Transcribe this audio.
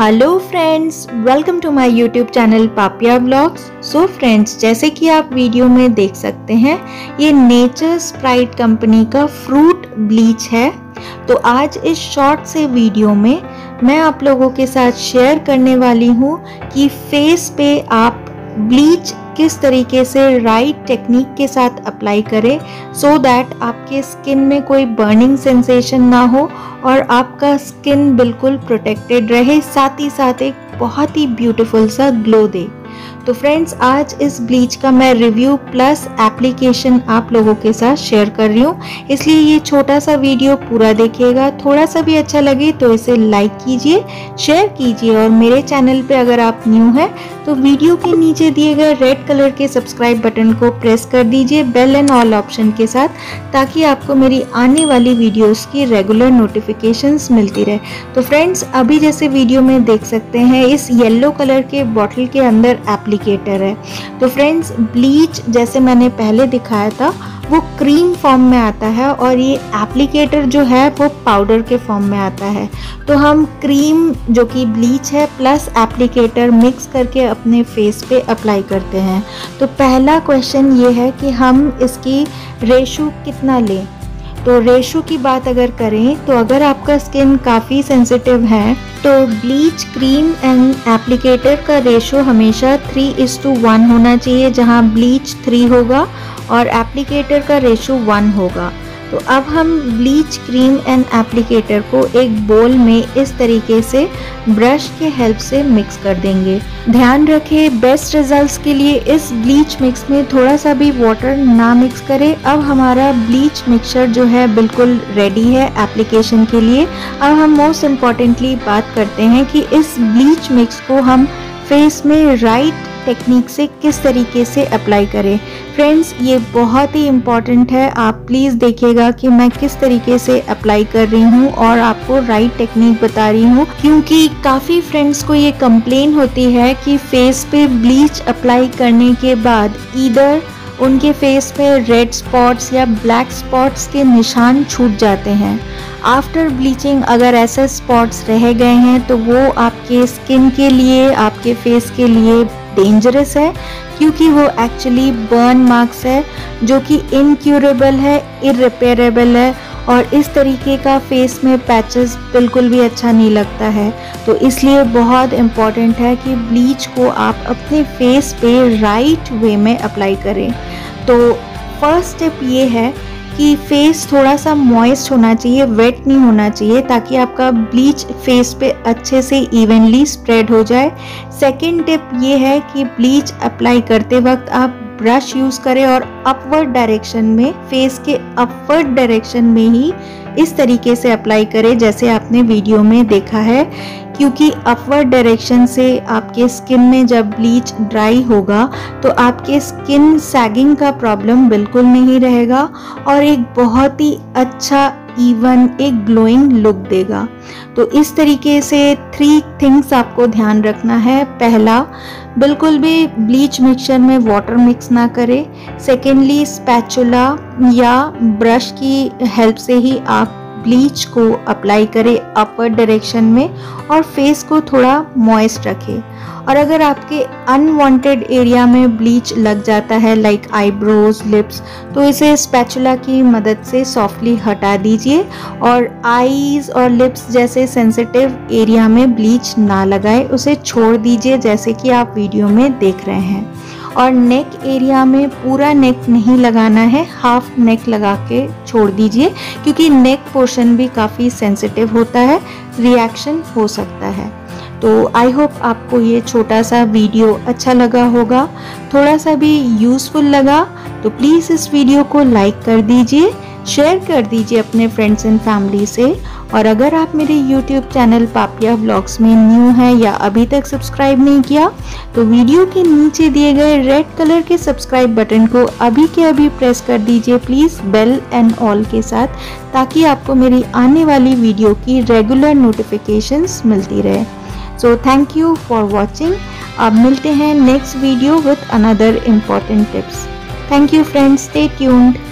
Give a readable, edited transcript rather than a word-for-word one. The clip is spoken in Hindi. Hello friends, welcome to my YouTube channel Papiya vlogs. So friends, जैसे कि आप वीडियो में देख सकते हैं, ये नेचर प्राइड कंपनी का फ्रूट ब्लीच है। तो आज इस शॉर्ट से वीडियो में मैं आप लोगों के साथ शेयर करने वाली हूँ कि फेस पे आप ब्लीच किस तरीके से राइट टेक्निक के साथ अप्लाई करें सो दैट आपके स्किन में कोई बर्निंग सेंसेशन ना हो और आपका स्किन बिल्कुल प्रोटेक्टेड रहे, साथ ही साथ एक बहुत ही ब्यूटीफुल सा ग्लो दे। तो फ्रेंड्स, आज इस ब्लीच का मैं रिव्यू प्लस एप्लीकेशन आप लोगों के साथ शेयर कर रही हूँ, इसलिए ये छोटा सा वीडियो पूरा देखिएगा। थोड़ा सा भी अच्छा लगे तो इसे लाइक कीजिए, शेयर कीजिए और मेरे चैनल पे अगर आप न्यू हैं तो वीडियो के नीचे दिए गए रेड कलर के सब्सक्राइब बटन को प्रेस कर दीजिए बेल एंड ऑल ऑप्शन के साथ, ताकि आपको मेरी आने वाली वीडियोज़ की रेगुलर नोटिफिकेशंस मिलती रहे। तो फ्रेंड्स, अभी जैसे वीडियो में देख सकते हैं, इस येलो कलर के बॉटल के अंदर एप्लीकेटर है। तो फ्रेंड्स, ब्लीच जैसे मैंने पहले दिखाया था वो क्रीम फॉर्म में आता है और ये एप्लीकेटर जो है वो पाउडर के फॉर्म में आता है। तो हम क्रीम जो कि ब्लीच है प्लस एप्लीकेटर मिक्स करके अपने फेस पे अप्लाई करते हैं। तो पहला क्वेश्चन ये है कि हम इसकी रेशो कितना लें। तो रेशो की बात अगर करें तो अगर आपका स्किन काफ़ी सेंसिटिव है तो ब्लीच, क्रीम एंड एप्लीकेटर का रेशो हमेशा 3:1 होना चाहिए, जहां ब्लीच 3 होगा और एप्लीकेटर का रेशो 1 होगा। तो अब हम ब्लीच, क्रीम एंड एप्लीकेटर को एक बोल में इस तरीके से ब्रश के हेल्प से मिक्स कर देंगे। ध्यान रखें, बेस्ट रिजल्ट्स के लिए इस ब्लीच मिक्स में थोड़ा सा भी वाटर ना मिक्स करें। अब हमारा ब्लीच मिक्सचर जो है बिल्कुल रेडी है एप्लीकेशन के लिए। अब हम मोस्ट इम्पॉर्टेंटली बात करते हैं कि इस ब्लीच मिक्स को हम फेस में राइट टेक्निक से किस तरीके से अप्लाई करें। फ्रेंड्स, ये बहुत ही इम्पॉर्टेंट है, आप प्लीज़ देखिएगा कि मैं किस तरीके से अप्लाई कर रही हूँ और आपको राइट टेक्निक बता रही हूँ, क्योंकि काफ़ी फ्रेंड्स को ये कंप्लेन होती है कि फेस पे ब्लीच अप्लाई करने के बाद ईदर उनके फेस पे रेड स्पॉट्स या ब्लैक स्पॉट्स के निशान छूट जाते हैं। आफ्टर ब्लीचिंग अगर ऐसे स्पॉट्स रह गए हैं तो वो आपके स्किन के लिए, आपके फेस के लिए डेंजरस है, क्योंकि वो एक्चुअली बर्न मार्क्स है जो कि इनक्यूरेबल है, इररिपेयरेबल है और इस तरीके का फेस में पैचेस बिल्कुल भी अच्छा नहीं लगता है। तो इसलिए बहुत इम्पॉर्टेंट है कि ब्लीच को आप अपने फेस पे राइट वे में अप्लाई करें। तो फर्स्ट स्टेप ये है कि फेस थोड़ा सा मॉइस्ट होना चाहिए, वेट नहीं होना चाहिए, ताकि आपका ब्लीच फेस पे अच्छे से इवनली स्प्रेड हो जाए। सेकेंड टिप ये है कि ब्लीच अप्लाई करते वक्त आप ब्रश यूज़ करें और अपवर्ड डायरेक्शन में, फेस के अपवर्ड डायरेक्शन में ही इस तरीके से अप्लाई करें जैसे आपने वीडियो में देखा है, क्योंकि अपवर्ड डायरेक्शन से आपके स्किन में जब ब्लीच ड्राई होगा तो आपके स्किन सैगिंग का प्रॉब्लम बिल्कुल नहीं रहेगा और एक बहुत ही अच्छा इवन एक ग्लोइंग लुक देगा। तो इस तरीके से 3 थिंग्स आपको ध्यान रखना है। पहला, बिल्कुल भी ब्लीच मिक्सचर में वाटर मिक्स ना करें। सेकेंडली, स्पैचुला या ब्रश की हेल्प से ही आप ब्लीच को अप्लाई करें अपवर्ड डायरेक्शन में और फेस को थोड़ा मॉइस्ट रखें। और अगर आपके अनवांटेड एरिया में ब्लीच लग जाता है लाइक आईब्रोज, लिप्स, तो इसे स्पैचुला की मदद से सॉफ्टली हटा दीजिए और आईज और लिप्स जैसे सेंसिटिव एरिया में ब्लीच ना लगाए, उसे छोड़ दीजिए जैसे कि आप वीडियो में देख रहे हैं। और नेक एरिया में पूरा नेक नहीं लगाना है, हाफ नेक लगा के छोड़ दीजिए, क्योंकि नेक पोर्शन भी काफ़ी सेंसिटिव होता है, रिएक्शन हो सकता है। तो आई होप आपको ये छोटा सा वीडियो अच्छा लगा होगा, थोड़ा सा भी यूज़फुल लगा तो प्लीज़ इस वीडियो को लाइक कर दीजिए, शेयर कर दीजिए अपने फ्रेंड्स एंड फैमिली से। और अगर आप मेरे YouTube चैनल पापिया व्लॉग्स में न्यू हैं या अभी तक सब्सक्राइब नहीं किया तो वीडियो के नीचे दिए गए रेड कलर के सब्सक्राइब बटन को अभी के अभी प्रेस कर दीजिए प्लीज़ बेल एंड ऑल के साथ, ताकि आपको मेरी आने वाली वीडियो की रेगुलर नोटिफिकेशंस मिलती रहे। So thank you for watching. अब मिलते हैं next video with another important tips. Thank you friends, stay tuned.